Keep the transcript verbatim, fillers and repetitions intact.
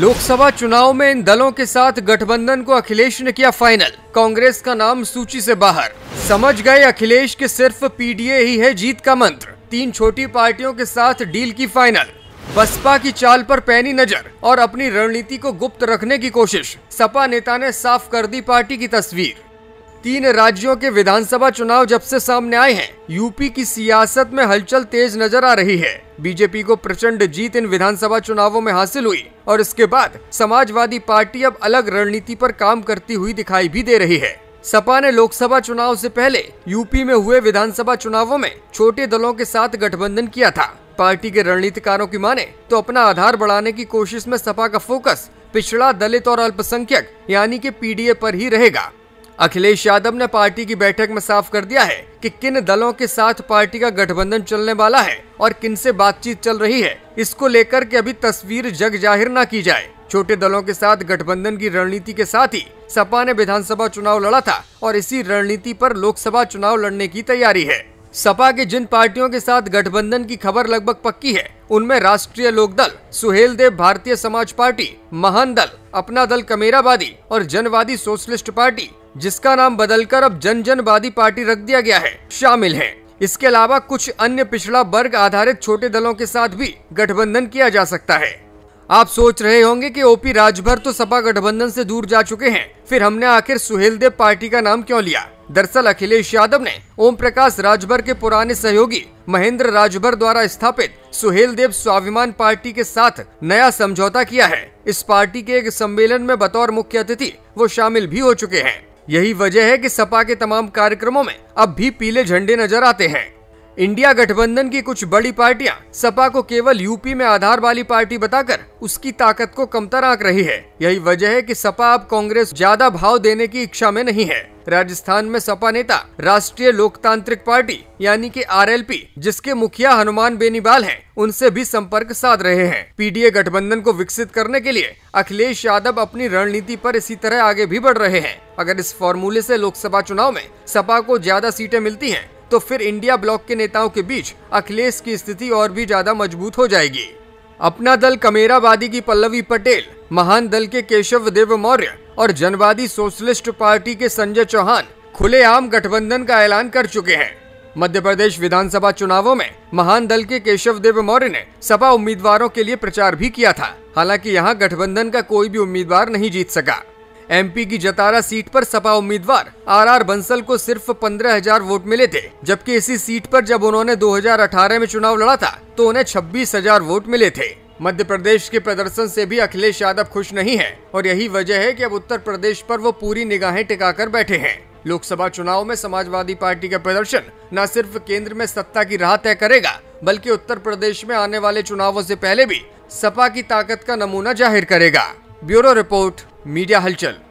लोकसभा चुनाव में इन दलों के साथ गठबंधन को अखिलेश ने किया फाइनल, कांग्रेस का नाम सूची से बाहर। समझ गए अखिलेश के सिर्फ पीडीए ही है जीत का मंत्र, तीन छोटी पार्टियों के साथ डील की फाइनल। बसपा की चाल पर पैनी नजर और अपनी रणनीति को गुप्त रखने की कोशिश, सपा नेता ने साफ कर दी पार्टी की तस्वीर। तीन राज्यों के विधानसभा चुनाव जब से सामने आए हैं, यूपी की सियासत में हलचल तेज नजर आ रही है। बीजेपी को प्रचंड जीत इन विधानसभा चुनावों में हासिल हुई और इसके बाद समाजवादी पार्टी अब अलग रणनीति पर काम करती हुई दिखाई भी दे रही है। सपा ने लोकसभा चुनाव से पहले यूपी में हुए विधानसभा चुनावों में छोटे दलों के साथ गठबंधन किया था। पार्टी के रणनीतिकारों की माने तो अपना आधार बढ़ाने की कोशिश में सपा का फोकस पिछड़ा, दलित और अल्पसंख्यक यानी कि पीडीए पर ही रहेगा। अखिलेश यादव ने पार्टी की बैठक में साफ कर दिया है कि किन दलों के साथ पार्टी का गठबंधन चलने वाला है और किन से बातचीत चल रही है, इसको लेकर के अभी तस्वीर जग जाहिर ना की जाए। छोटे दलों के साथ गठबंधन की रणनीति के साथ ही सपा ने विधानसभा चुनाव लड़ा था और इसी रणनीति पर लोकसभा चुनाव लड़ने की तैयारी है। सपा के जिन पार्टियों के साथ गठबंधन की खबर लगभग पक्की है, उनमें राष्ट्रीय लोक दल, सुहेलदेव भारतीय समाज पार्टी, महान दल, अपना दल कमेराबादी और जनवादी सोशलिस्ट पार्टी, जिसका नाम बदलकर अब जन जन पार्टी रख दिया गया है, शामिल है। इसके अलावा कुछ अन्य पिछड़ा वर्ग आधारित छोटे दलों के साथ भी गठबंधन किया जा सकता है। आप सोच रहे होंगे कि ओपी राजभर तो सपा गठबंधन से दूर जा चुके हैं, फिर हमने आखिर सुहेलदेव पार्टी का नाम क्यों लिया। दरअसल अखिलेश यादव ने ओम प्रकाश राजभर के पुराने सहयोगी महेंद्र राजभर द्वारा स्थापित सुहेलदेव स्वाभिमान पार्टी के साथ नया समझौता किया है। इस पार्टी के एक सम्मेलन में बतौर मुख्य अतिथि वो शामिल भी हो चुके हैं। यही वजह है कि सपा के तमाम कार्यक्रमों में अब भी पीले झंडे नजर आते हैं। इंडिया गठबंधन की कुछ बड़ी पार्टियां सपा को केवल यूपी में आधार वाली पार्टी बताकर उसकी ताकत को कमतर आंक रही है। यही वजह है कि सपा अब कांग्रेस ज्यादा भाव देने की इच्छा में नहीं है। राजस्थान में सपा नेता राष्ट्रीय लोकतांत्रिक पार्टी यानी कि आर एल पी, जिसके मुखिया हनुमान बेनीवाल हैं, उनसे भी संपर्क साध रहे हैं। पीडीए गठबंधन को विकसित करने के लिए अखिलेश यादव अपनी रणनीति पर इसी तरह आगे भी बढ़ रहे हैं। अगर इस फॉर्मूले से लोकसभा चुनाव में सपा को ज्यादा सीटें मिलती है तो फिर इंडिया ब्लॉक के नेताओं के बीच अखिलेश की स्थिति और भी ज्यादा मजबूत हो जाएगी। अपना दल कमेराबादी की पल्लवी पटेल, महान दल के केशव देव मौर्य और जनवादी सोशलिस्ट पार्टी के संजय चौहान खुलेआम गठबंधन का ऐलान कर चुके हैं। मध्य प्रदेश विधानसभा चुनावों में महान दल के केशव देव मौर्य ने सपा उम्मीदवारों के लिए प्रचार भी किया था, हालांकि यहाँ गठबंधन का कोई भी उम्मीदवार नहीं जीत सका। एम पी की जतारा सीट पर सपा उम्मीदवार आर आर बंसल को सिर्फ पंद्रह हजार वोट मिले थे, जबकि इसी सीट पर जब उन्होंने दो हजार अठारह में चुनाव लड़ा था तो उन्हें छब्बीस हजार वोट मिले थे। मध्य प्रदेश के प्रदर्शन से भी अखिलेश यादव खुश नहीं हैं और यही वजह है कि अब उत्तर प्रदेश पर वो पूरी निगाहें टिकाकर बैठे हैं। लोकसभा चुनाव में समाजवादी पार्टी का प्रदर्शन न सिर्फ केंद्र में सत्ता की राह तय करेगा, बल्कि उत्तर प्रदेश में आने वाले चुनावों से पहले भी सपा की ताकत का नमूना जाहिर करेगा। ब्यूरो रिपोर्ट, मीडिया हलचल।